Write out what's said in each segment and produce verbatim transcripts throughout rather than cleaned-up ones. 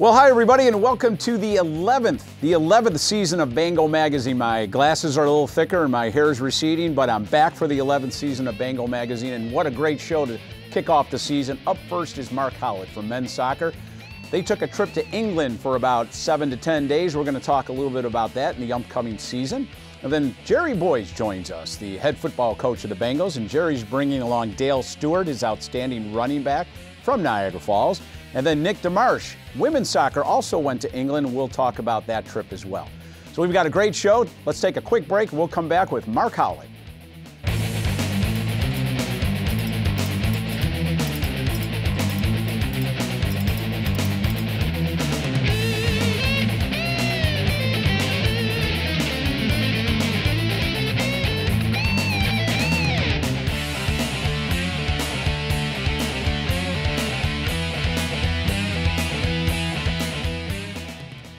Well, hi everybody, and welcome to the eleventh, the eleventh season of Bengal Magazine. My glasses are a little thicker and my hair is receding, but I'm back for the eleventh season of Bengal Magazine, and what a great show to kick off the season. Up first is Mark Howlett from men's soccer. They took a trip to England for about seven to ten days. We're going to talk a little bit about that in the upcoming season. And then Jerry Boyes joins us, the head football coach of the Bengals, and Jerry's bringing along Dale Stewart, his outstanding running back from Niagara Falls. And then Nick DeMarsh, women's soccer, also went to England, and we'll talk about that trip as well. So we've got a great show. Let's take a quick break. We'll come back with Mark Howlett.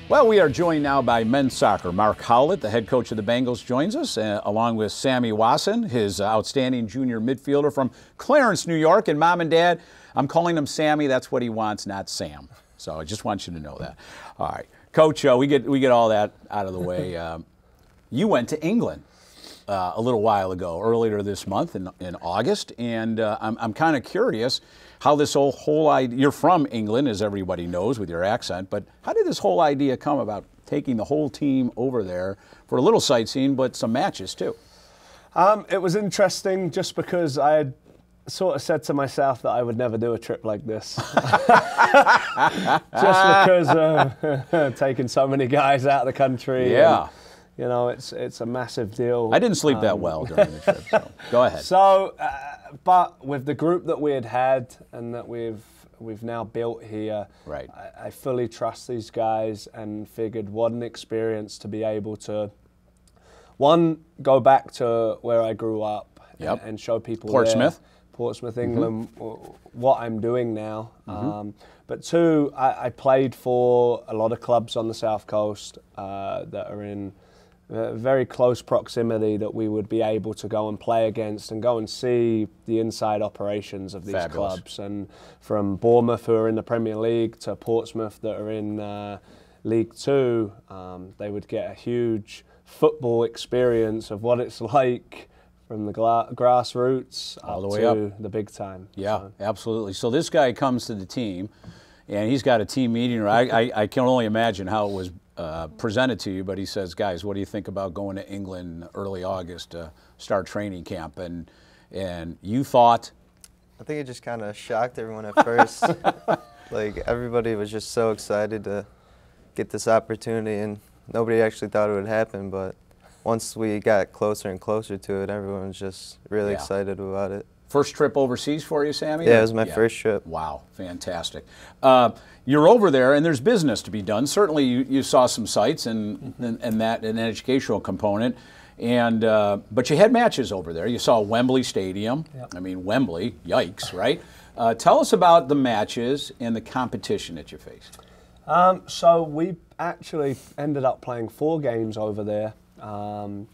Well, we are joined now by men's soccer. Mark Howlett, the head coach of the Bengals, joins us, uh, along with Sammy Wasson, his uh, outstanding junior midfielder from Clarence, New York. And Mom and Dad, I'm calling him Sammy. That's what he wants, not Sam. So I just want you to know that. All right, Coach, uh, we get we get all that out of the way. Um, you went to England uh, a little while ago, earlier this month in, in August, and uh, I'm, I'm kind of curious how this whole, whole idea, you're from England, as everybody knows with your accent, but how did this whole idea come about taking the whole team over there for a little sightseeing, but some matches too? Um, it was interesting just because I had sort of said to myself that I would never do a trip like this. Just because uh, taking so many guys out of the country. Yeah. And, you know, it's, it's a massive deal. I didn't sleep um, that well during the trip, so go ahead. So, uh, but with the group that we had had and that we've we've now built here, right. I, I fully trust these guys and figured what an experience to be able to, one, go back to where I grew up, yep. and, and show people Portsmouth, there, Portsmouth, England, mm-hmm. what I'm doing now. Mm-hmm. um, but two, I, I played for a lot of clubs on the South Coast uh, that are in Uh, very close proximity that we would be able to go and play against and go and see the inside operations of these Fabulous. clubs. And from Bournemouth, who are in the Premier League, to Portsmouth, that are in uh, League Two, um, they would get a huge football experience of what it's like from the grassroots all the way up to the big time. Yeah, so. Absolutely. So this guy comes to the team, and he's got a team meeting. I, I, I can only imagine how it was Uh, presented to you, but he says, guys, what do you think about going to England early August to start training camp? And and you thought? I think it just kind of shocked everyone at first. Like, everybody was just so excited to get this opportunity, and nobody actually thought it would happen, but once we got closer and closer to it, everyone was just really yeah. excited about it. First trip overseas for you, Sammy? Yeah, it was my yeah. first trip. Wow, fantastic. Uh, you're over there, and there's business to be done. Certainly, you, you saw some sights and, mm-hmm. and, and that an educational component, and uh, but you had matches over there. You saw Wembley Stadium. Yep. I mean, Wembley, yikes, right? Uh, tell us about the matches and the competition that you faced. Um, so we actually ended up playing four games over there. Um,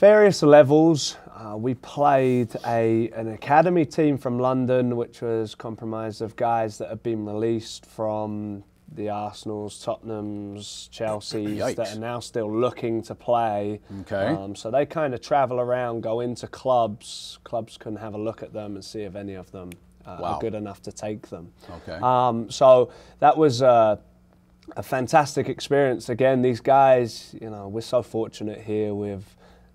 Various levels. Uh, we played a, an academy team from London, which was comprised of guys that had been released from the Arsenals, Tottenhams, Chelseas, Yikes. that are now still looking to play. Okay. Um, so they kind of travel around, go into clubs. Clubs can have a look at them and see if any of them uh, wow. are good enough to take them. Okay. Um, so that was uh, a fantastic experience. Again, these guys, you know, we're so fortunate here with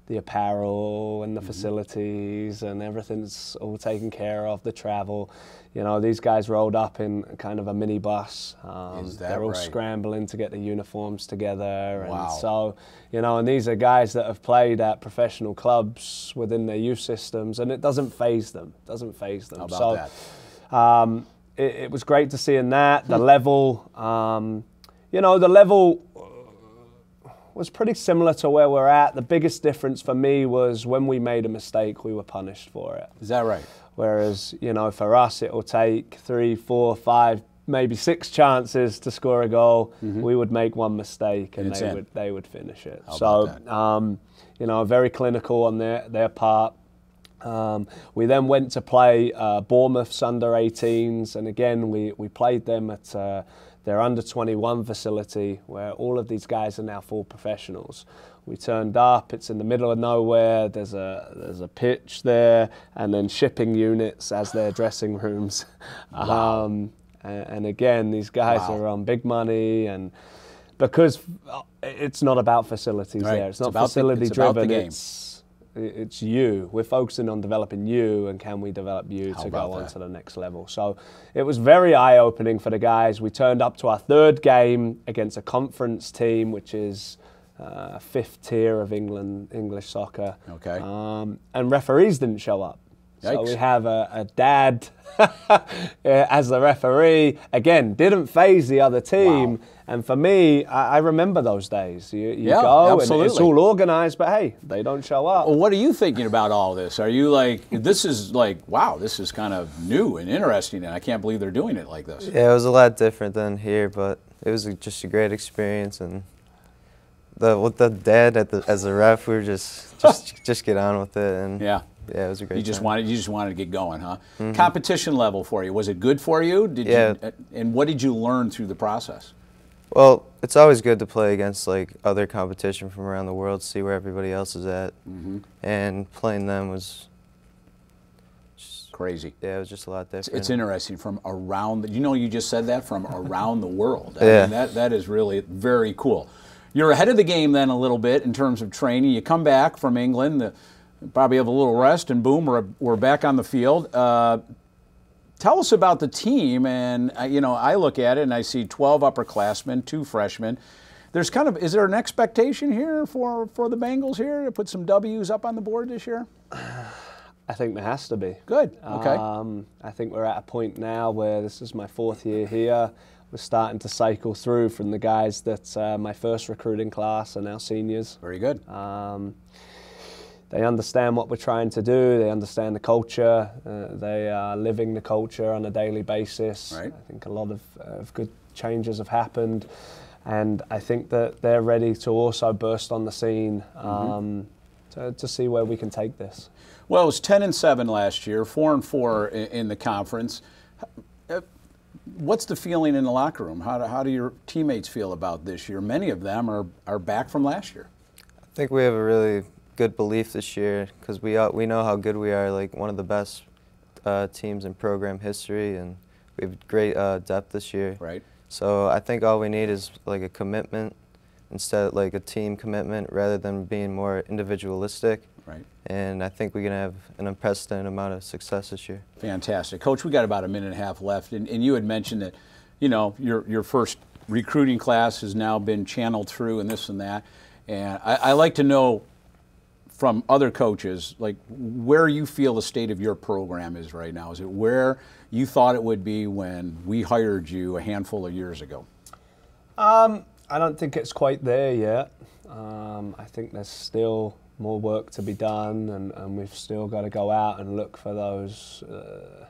the apparel and the mm-hmm. facilities and everything's all taken care of, the travel. You know, these guys rolled up in kind of a minibus. Um, Is that they're all right? scrambling to get the uniforms together. And wow. so, you know, and these are guys that have played at professional clubs within their youth systems, and it doesn't faze them, it doesn't faze them. How about so, that? Um, it, it was great to see in that, the level, um, you know, the level, was pretty similar to where we're at. The biggest difference for me was when we made a mistake, we were punished for it. Is that right? Whereas, you know, for us, it'll take three, four, five, maybe six chances to score a goal. Mm-hmm. We would make one mistake and they would, they would finish it. How so, about that? Um, you know, very clinical on their, their part. Um, we then went to play uh, Bournemouth's under eighteens, and again, we, we played them at uh, their under twenty-one facility where all of these guys are now full professionals. We turned up, it's in the middle of nowhere, there's a, there's a pitch there, and then shipping units as their dressing rooms. Wow. Um, and, and again, these guys wow. are on big money, and because it's not about facilities right. there, it's, it's not facility driven, it's, it's you. We're focusing on developing you, and can we develop you How to go on that? to the next level. So it was very eye-opening for the guys. We turned up to our third game against a conference team, which is Uh, fifth tier of England English soccer. Okay. Um, and referees didn't show up. Yikes. So we have a, a dad as the referee. Again, didn't faze the other team. Wow. And for me, I, I remember those days. You, you yeah, go absolutely. and it's all organized, but hey, they don't show up. Well, what are you thinking about all this? Are you like, this is like, wow, this is kind of new and interesting, and I can't believe they're doing it like this. Yeah, it was a lot different than here, but it was just a great experience. And The, with the dad at the, as a ref, we were just just just get on with it, and yeah, yeah, it was a great. You just time. wanted you just wanted to get going, huh? Mm-hmm. Competition level for you, was it good for you? Did yeah. you, and what did you learn through the process? Well, it's always good to play against like other competition from around the world, see where everybody else is at, mm-hmm. and playing them was just crazy. Yeah, it was just a lot different. It's, it's interesting from around. The, you know, you just said that from around the world. I yeah, mean, that that is really very cool. You're ahead of the game then a little bit in terms of training. You come back from England, the, probably have a little rest, and boom, we're, we're back on the field. Uh, tell us about the team, and uh, you know, I look at it and I see twelve upperclassmen, two freshmen. There's kind of, is there an expectation here for, for the Bengals here to put some W's up on the board this year? I think there has to be. Good, okay. Um, I think we're at a point now where this is my fourth year here. We're starting to cycle through from the guys that uh, my first recruiting class are now seniors. Very good. Um, they understand what we're trying to do. They understand the culture. Uh, they are living the culture on a daily basis. Right. I think a lot of, of good changes have happened. And I think that they're ready to also burst on the scene um, mm-hmm. to, to see where we can take this. Well, it was ten and seven last year, four and four in the conference. What's the feeling in the locker room? How do, how do your teammates feel about this year? Many of them are, are back from last year. I think we have a really good belief this year because we, we know how good we are, like one of the best uh, teams in program history, and we have great uh, depth this year. Right. So I think all we need is like a commitment instead of like a team commitment rather than being more individualistic. Right. And I think we're going to have an unprecedented amount of success this year. Fantastic. Coach, we got about a minute and a half left, and, and you had mentioned that, you know, your, your first recruiting class has now been channeled through and this and that. And I, I like to know from other coaches, like, where you feel the state of your program is right now. Is it where you thought it would be when we hired you a handful of years ago? Um, I don't think it's quite there yet. Um, I think there's still more work to be done, and, and we've still got to go out and look for those uh,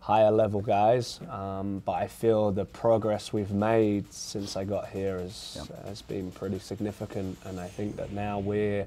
higher level guys. Um, but I feel the progress we've made since I got here is, yep. has been pretty significant, and I think that now we're,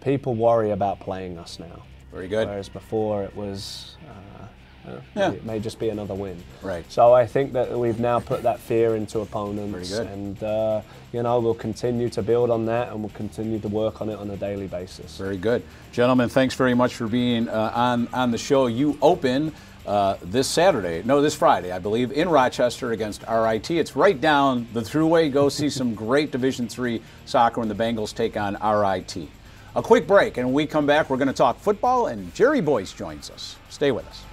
people worry about playing us now. Very good. Whereas before it was, uh, uh, yeah. it may just be another win. Right. So I think that we've now put that fear into opponents, and uh, you know, we'll continue to build on that, and we'll continue to work on it on a daily basis. Very good. Gentlemen, thanks very much for being uh, on, on the show. You open uh, this Saturday, no, this Friday, I believe, in Rochester against R I T. It's right down the thruway. Go see some great Division three soccer when the Bengals take on R I T. A quick break, and when we come back, we're going to talk football, and Jerry Boyes joins us. Stay with us.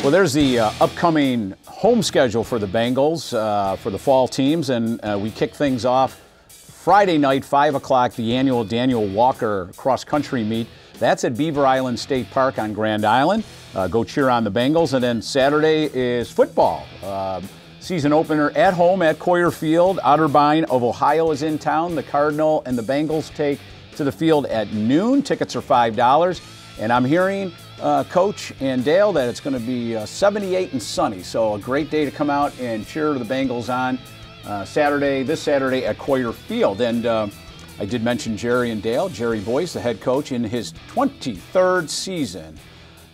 Well, there's the uh, upcoming home schedule for the Bengals uh, for the fall teams, and uh, we kick things off Friday night, five o'clock, the annual Daniel Walker cross-country meet. That's at Beaver Island State Park on Grand Island. Uh, go cheer on the Bengals. And then Saturday is football. Uh, season opener at home at Coyer Field. Otterbein of Ohio is in town. The Cardinal and the Bengals take to the field at noon. Tickets are five dollars. And I'm hearing Uh, Coach and Dale that it's going to be uh, seventy-eight and sunny, so a great day to come out and cheer the Bengals on. uh, Saturday, this Saturday at Coyer Field. And uh, I did mention Jerry and Dale. Jerry Boyes, the head coach, in his twenty-third season.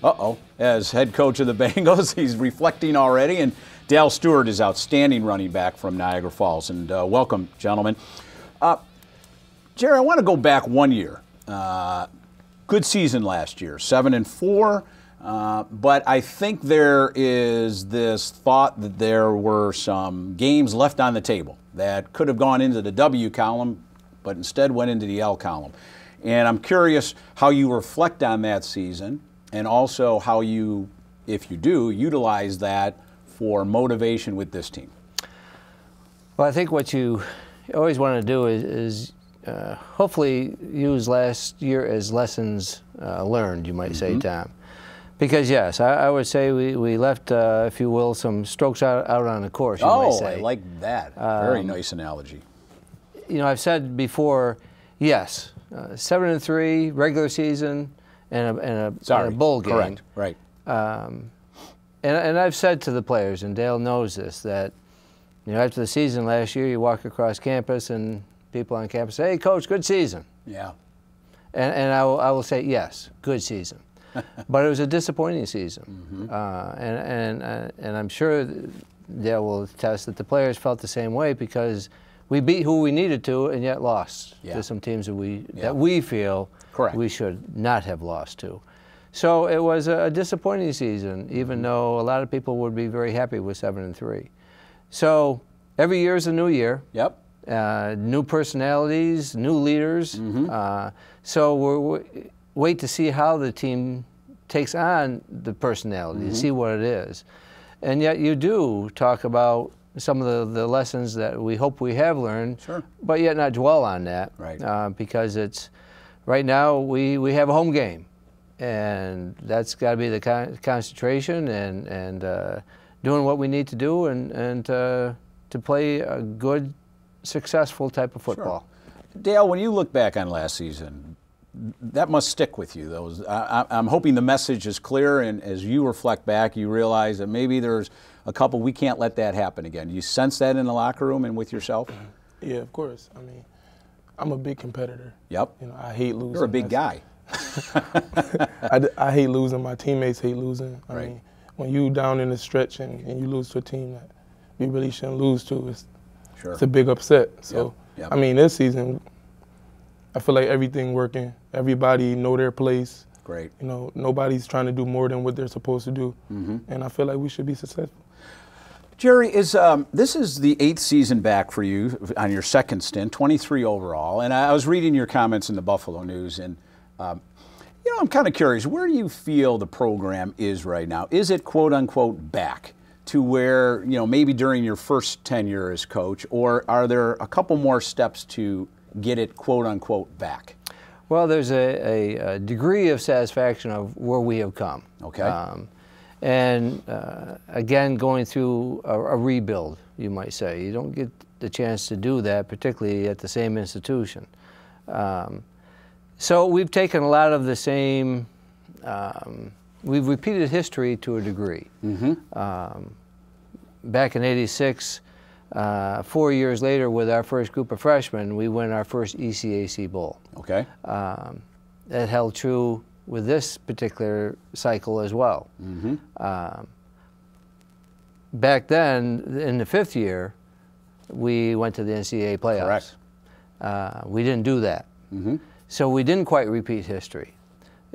Uh-oh, as head coach of the Bengals, he's reflecting already. And Dale Stewart is outstanding running back from Niagara Falls. And uh, welcome, gentlemen. Uh, Jerry, I want to go back one year. Uh, good season last year, seven and four. Uh, but I think there is this thought that there were some games left on the table that could have gone into the W column, but instead went into the L column. And I'm curious how you reflect on that season, and also how you, if you do, utilize that for motivation with this team. Well, I think what you always want to do is, is uh, hopefully use last year as lessons uh, learned, you might mm-hmm. say, Tom. Because, yes, I, I would say we, we left, uh, if you will, some strokes out, out on the course, you oh, might say. Oh, I like that. Um, Very nice analogy. You know, I've said before, yes, uh, seven and three, regular season, and a, and a, Sorry, and a bowl game. Correct, right. Um, and, and I've said to the players, and Dale knows this, that, you know, after the season last year, you walk across campus and people on campus say, hey, Coach, good season. Yeah. And, and I, will, I will say, yes, good season. But it was a disappointing season. Mm-hmm. uh, and, and, uh, and I'm sure Dale will attest that the players felt the same way, because we beat who we needed to and yet lost yeah. to some teams that we yeah. that we feel Correct. We should not have lost to. So it was a disappointing season, even mm-hmm. though a lot of people would be very happy with seven and three. So every year is a new year. Yep. Uh, new personalities, new leaders. Mm-hmm. uh, so we're, we're wait to see how the team takes on the personality, mm-hmm. see what it is. And yet you do talk about some of the, the lessons that we hope we have learned, sure. but yet not dwell on that. Right. Uh, because it's, right now we, we have a home game, and that's gotta be the con concentration and, and uh, doing what we need to do and, and uh, to play a good, successful type of football. Sure. Dale, when you look back on last season, that must stick with you, though. I, I'm hoping the message is clear, and as you reflect back, you realize that maybe there's a couple, we can't let that happen again. You sense that in the locker room and with yourself? Yeah, of course. I mean, I'm a big competitor. Yep. You know, I hate losing. You're a big guy. I, I hate losing. My teammates hate losing. I right. mean, when you down in the stretch and, and you lose to a team that you really shouldn't lose to, it's, sure. it's a big upset. So, yep. Yep. I mean, this season, I feel like everything working. Everybody know their place. Great. You know, nobody's trying to do more than what they're supposed to do. Mm-hmm. And I feel like we should be successful. Jerry, is um, this is the eighth season back for you on your second stint, twenty-three overall. And I was reading your comments in the Buffalo News, and um, you know, I'm kind of curious, where do you feel the program is right now? Is it quote unquote back to where, you know, maybe during your first tenure as coach, or are there a couple more steps to get it quote unquote back? Well, there's a, a, a degree of satisfaction of where we have come. Okay. Um, and uh, again, going through a, a rebuild, you might say. You don't get the chance to do that, particularly at the same institution. Um, so we've taken a lot of the same, um, we've repeated history to a degree. Mm-hmm. um, back in eighty-six, Uh, four years later, with our first group of freshmen, we win our first E C A C bowl. Okay. Um, that held true with this particular cycle as well. Mm-hmm. um, back then, in the fifth year, we went to the N C double A playoffs. Correct. Uh, we didn't do that. Mm-hmm. So we didn't quite repeat history.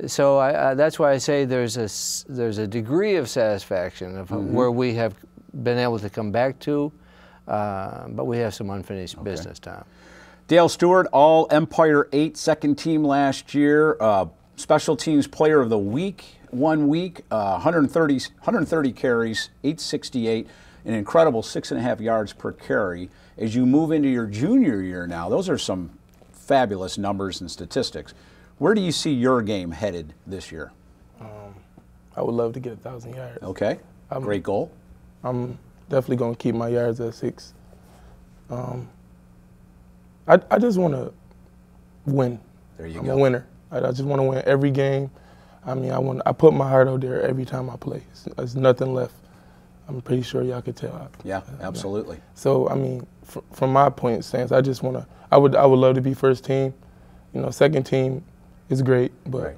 So I, I, that's why I say there's a, there's a degree of satisfaction of mm-hmm. where we have been able to come back to. Uh, but we have some unfinished okay. business, Tom. Dale Stewart, all Empire Eight, second team last year, uh, special teams player of the week, one week, uh, one hundred thirty carries, eight sixty-eight, an incredible six and a half yards per carry. As you move into your junior year now, those are some fabulous numbers and statistics. Where do you see your game headed this year? Um, I would love to get a thousand yards. Okay, I'm, great goal. I'm definitely going to keep my yards at six. Um, I, I just want to win. There you I'm go. I'm a winner. I, I just want to win every game. I mean, I want. I put my heart out there every time I play. There's nothing left. I'm pretty sure y'all could tell. Yeah, absolutely. So I mean, fr from my point of stance, I just wanna, I would, I would love to be first team. You know, second team is great, but right.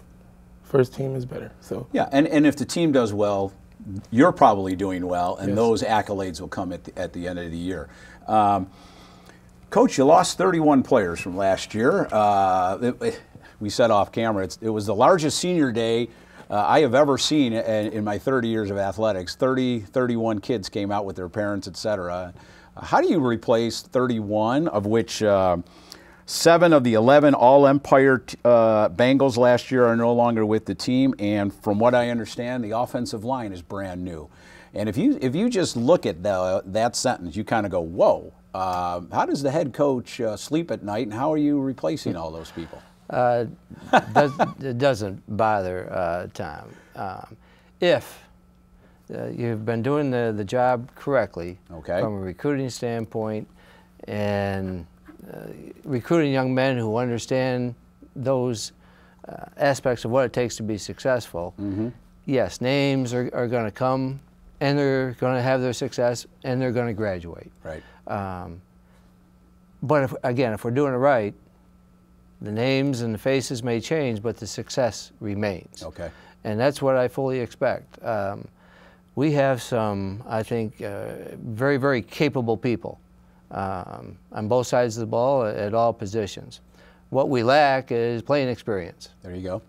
first team is better. So yeah, and and if the team does well, you're probably doing well, and yes. those accolades will come at the, at the end of the year. Um, Coach, you lost thirty-one players from last year. Uh, it, it, we said off camera, it's, it was the largest senior day Uh, I have ever seen in, in my thirty years of athletics. thirty, thirty-one kids came out with their parents, et cetera. How do you replace thirty-one, of which uh, seven of the eleven All-Empire uh, Bengals last year are no longer with the team, and from what I understand, the offensive line is brand new. And if you, if you just look at the, that sentence, you kind of go, whoa, uh, how does the head coach uh, sleep at night, and how are you replacing all those people? Uh, does, it doesn't bother uh, Tom. Um, if uh, you've been doing the, the job correctly okay. from a recruiting standpoint and uh, recruiting young men who understand those uh, aspects of what it takes to be successful, mm-hmm. yes, names are, are going to come and they're going to have their success and they're going to graduate. Right. Um, but if, again, if we're doing it right, the names and the faces may change, but the success remains. Okay. And that's what I fully expect. Um, we have some, I think, uh, very, very capable people um, on both sides of the ball at all positions. What we lack is playing experience. There you go.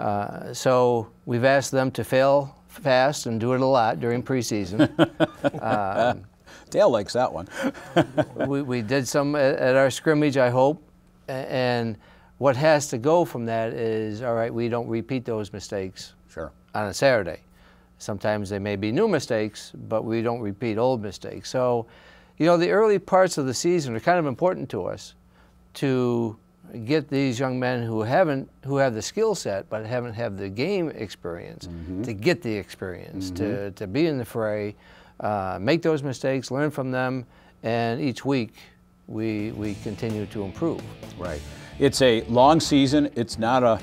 Uh, so we've asked them to fail fast and do it a lot during preseason. um, Dale likes that one. we, we did some at, at our scrimmage, I hope. And what has to go from that is, all right, we don't repeat those mistakes sure. on a Saturday. Sometimes they may be new mistakes, but we don't repeat old mistakes. So, you know, the early parts of the season are kind of important to us to get these young men who haven't, who have the skill set but haven't had the game experience, mm-hmm. to get the experience, mm-hmm. to, to be in the fray, uh, make those mistakes, learn from them, and each week, We, we continue to improve. Right. It's a long season. It's not a,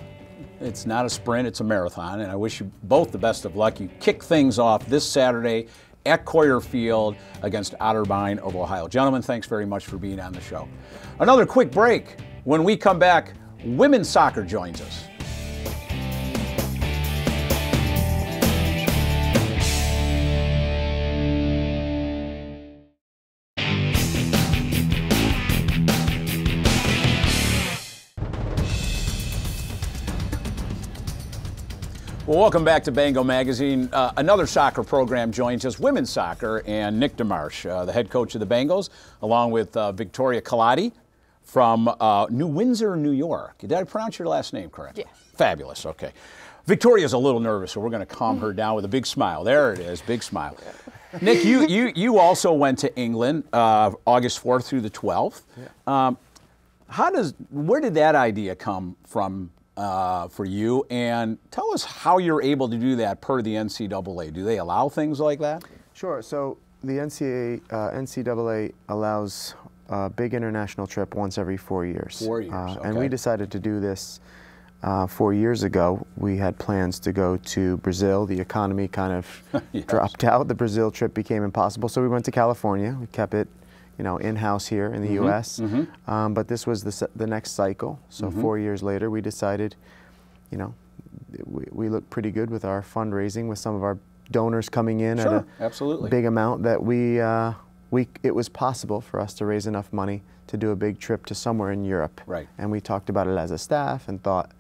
it's not a sprint, it's a marathon. And I wish you both the best of luck. You kick things off this Saturday at Coyer Field against Otterbein of Ohio. Gentlemen, thanks very much for being on the show. Another quick break. When we come back, women's soccer joins us. Well, welcome back to Bengal Magazine. Uh, another soccer program joins us, women's soccer, and Nick DeMarsh, uh, the head coach of the Bengals, along with uh, Victoria Kalati from uh, New Windsor, New York. Did I pronounce your last name correctly? Yeah. Fabulous, okay. Victoria's a little nervous, so we're gonna calm her down with a big smile. There it is, big smile. Nick, you, you, you also went to England uh, August fourth through the twelfth. Yeah. Um, how does, where did that idea come from? Uh, for you, and tell us how you're able to do that per the N C double A. Do they allow things like that? Sure, so the N C double A, uh, N C double A allows a big international trip once every four years. Four years, uh, okay. And we decided to do this uh, four years ago. We had plans to go to Brazil. The economy kind of yes. dropped out. The Brazil trip became impossible, so we went to California. We kept it you know, in-house here in the mm-hmm, U S Mm-hmm. um, but this was the, the next cycle. So mm-hmm. four years later, we decided, you know, we, we looked pretty good with our fundraising, with some of our donors coming in sure, at a absolutely. big amount that we, uh, we, it was possible for us to raise enough money to do a big trip to somewhere in Europe. Right. And we talked about it as a staff and thought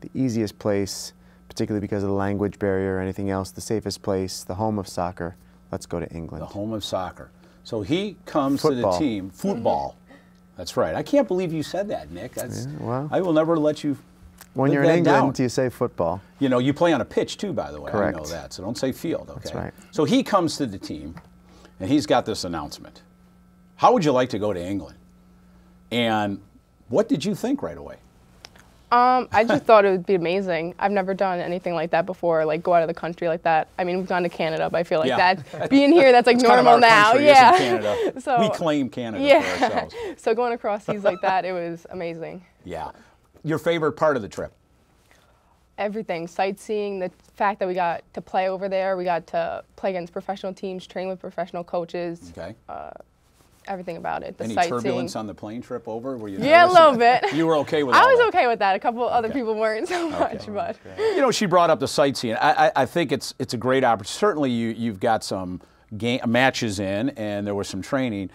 the easiest place, particularly because of the language barrier or anything else, the safest place, the home of soccer, let's go to England. The home of soccer. So he comes football. to the team, football. That's right. I can't believe you said that, Nick. That's, yeah, well, I will never let you. When you're in England, down. you say football. You know, you play on a pitch too, by the way. Correct. I know that, so don't say field, okay? That's right. So he comes to the team, and he's got this announcement. How would you like to go to England? And what did you think right away? Um, I just thought it would be amazing. I've never done anything like that before, like go out of the country like that. I mean, we've gone to Canada, but I feel like yeah. that being here, that's like it's normal kind of our now. Country, yeah, isn't Canada. So, we claim Canada yeah. for ourselves. So going across seas like that, it was amazing. Yeah. Your favorite part of the trip? everything, sightseeing, the fact that we got to play over there, we got to play against professional teams, train with professional coaches. Okay. Uh, everything about it. The Any sightseeing. Turbulence on the plane trip over? Were you yeah, nervous? A little bit. You were okay with that? I was okay with that. A couple okay. other people weren't so okay. much, but you know, she brought up the sightseeing. I, I, I think it's it's a great opportunity. Certainly, you you've got some game matches in, and there was some training,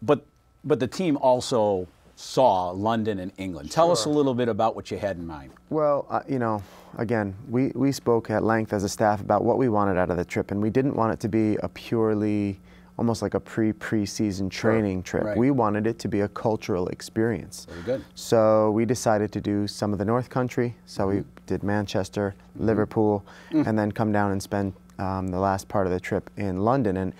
but but the team also saw London and England. Tell sure. us a little bit about what you had in mind. Well, uh, you know, again, we, we spoke at length as a staff about what we wanted out of the trip, and we didn't want it to be a purely, almost like a pre-pre-season training sure. trip. Right. We wanted it to be a cultural experience. Very good. So we decided to do some of the North Country, so mm-hmm. we did Manchester, mm-hmm. Liverpool, mm-hmm. and then come down and spend um, the last part of the trip in London, and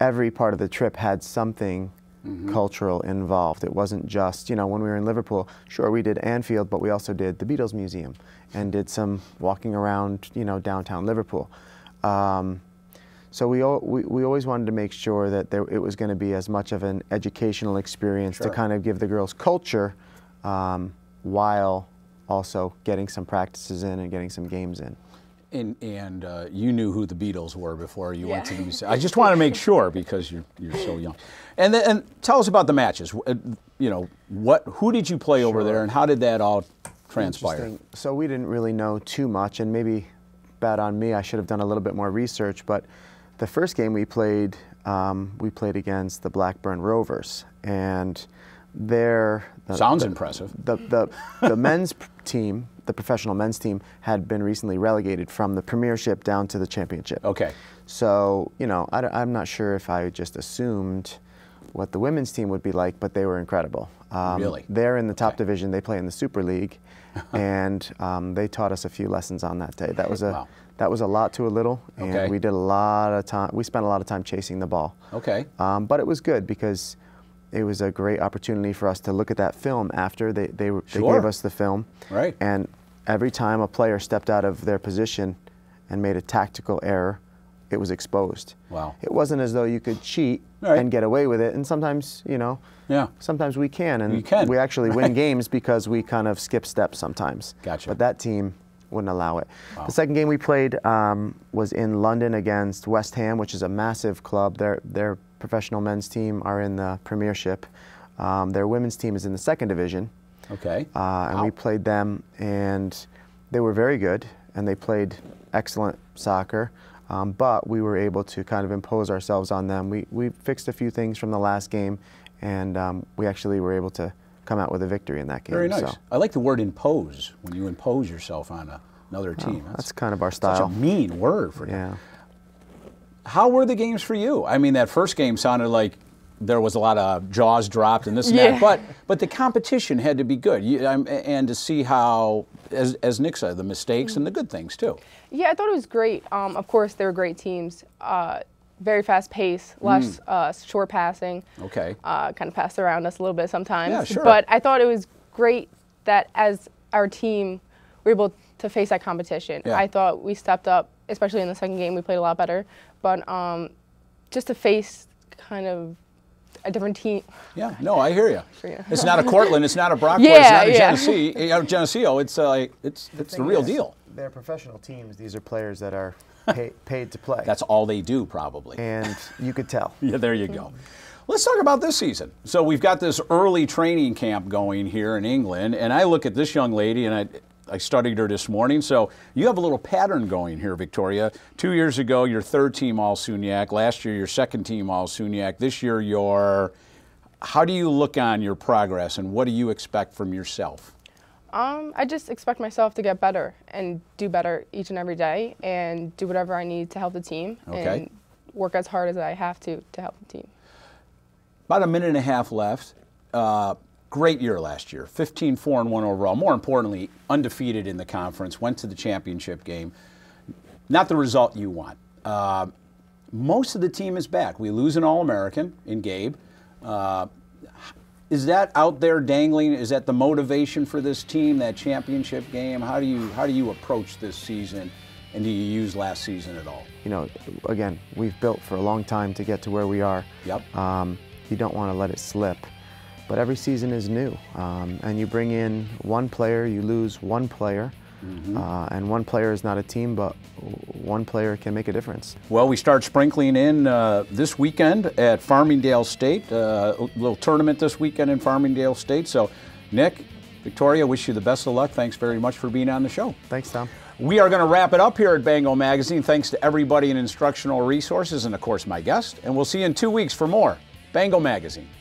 every part of the trip had something Mm-hmm. cultural involved. It wasn't just, you know, when we were in Liverpool, sure, we did Anfield, but we also did the Beatles Museum and did some walking around, you know, downtown Liverpool. Um, so we, we, we always wanted to make sure that there, it was going to be as much of an educational experience sure. to kind of give the girls culture um, while also getting some practices in and getting some games in. And, and uh, you knew who the Beatles were before you yeah. went to the museum. I just want to make sure because you're, you're so young. And then, and tell us about the matches. You know, what, who did you play sure. over there and how did that all transpire? So we didn't really know too much, and maybe bad on me, I should have done a little bit more research, but the first game we played, um, we played against the Blackburn Rovers. And their... The, Sounds the, impressive. The, the, the, the men's team... The professional men's team had been recently relegated from the Premiership down to the Championship. Okay. So, you know, I, I'm not sure if I just assumed what the women's team would be like, but they were incredible. Um, really? They're in the top okay. division. They play in the Super League, and um, they taught us a few lessons on that day. That was a wow. that was a lot to a little, and okay. we did a lot of time. We spent a lot of time chasing the ball. Okay. Um, but it was good because it was a great opportunity for us to look at that film after. They, they, they sure. gave us the film. Right. And every time a player stepped out of their position and made a tactical error, it was exposed. Wow. It wasn't as though you could cheat right. and get away with it. And sometimes, you know, yeah. sometimes we can. And you can. we actually right. win games because we kind of skip steps sometimes. Gotcha. But that team wouldn't allow it. Wow. The second game we played um, was in London against West Ham, which is a massive club. They're, they're professional men's team are in the Premiership. Um, their women's team is in the second division. Okay. Uh, and wow. we played them, and they were very good, and they played excellent soccer, um, but we were able to kind of impose ourselves on them. We, we fixed a few things from the last game, and um, we actually were able to come out with a victory in that game. Very nice. So. I like the word impose, when you impose yourself on a, another team. Oh, that's, that's kind of our style. Such a mean word for yeah. you. How were the games for you? I mean, that first game sounded like there was a lot of jaws dropped and this and yeah. that, but but the competition had to be good, you, um, and to see how, as, as Nick said, the mistakes and the good things too. Yeah, I thought it was great. Um, of course, they were great teams. Uh, very fast pace, less mm. uh, short passing. Okay. Uh, kind of passed around us a little bit sometimes. Yeah, sure. But I thought it was great that as our team, we were able to face that competition. Yeah. I thought we stepped up, especially in the second game, we played a lot better. But um, just to face kind of a different team. Yeah, no, I hear you. It's not a Cortland, it's not a Brockway, yeah, it's not yeah. a Genesee, uh, Geneseo. It's uh, it's the it's the real is, deal. They're professional teams. These are players that are pay, paid to play. That's all they do, probably. And you could tell. Yeah, there you go. Let's talk about this season. So we've got this early training camp going here in England, and I look at this young lady, and I. I studied her this morning, so you have a little pattern going here, Victoria. Two years ago, your third team All-Sunyac. Last year, your second team All-Sunyac. This year, your. How do you look on your progress, and what do you expect from yourself? Um, I just expect myself to get better and do better each and every day, and do whatever I need to help the team, okay. and work as hard as I have to to help the team. About a minute and a half left. Uh, Great year last year, fifteen four and one overall. More importantly, undefeated in the conference, went to the championship game. Not the result you want. Uh, most of the team is back. We lose an All-American in Gabe. Uh, is that out there dangling? Is that the motivation for this team, that championship game? How do you, how do you approach this season, and do you use last season at all? You know, again, we've built for a long time to get to where we are. Yep. Um, you don't want to let it slip. But every season is new, um, and you bring in one player, you lose one player, Mm-hmm. uh, and one player is not a team, but one player can make a difference. Well, we start sprinkling in uh, this weekend at Farmingdale State, uh, a little tournament this weekend in Farmingdale State. So, Nick, Victoria, wish you the best of luck. Thanks very much for being on the show. Thanks, Tom. We are going to wrap it up here at Bengal Magazine. Thanks to everybody in Instructional Resources and, of course, my guest. And we'll see you in two weeks for more Bengal Magazine.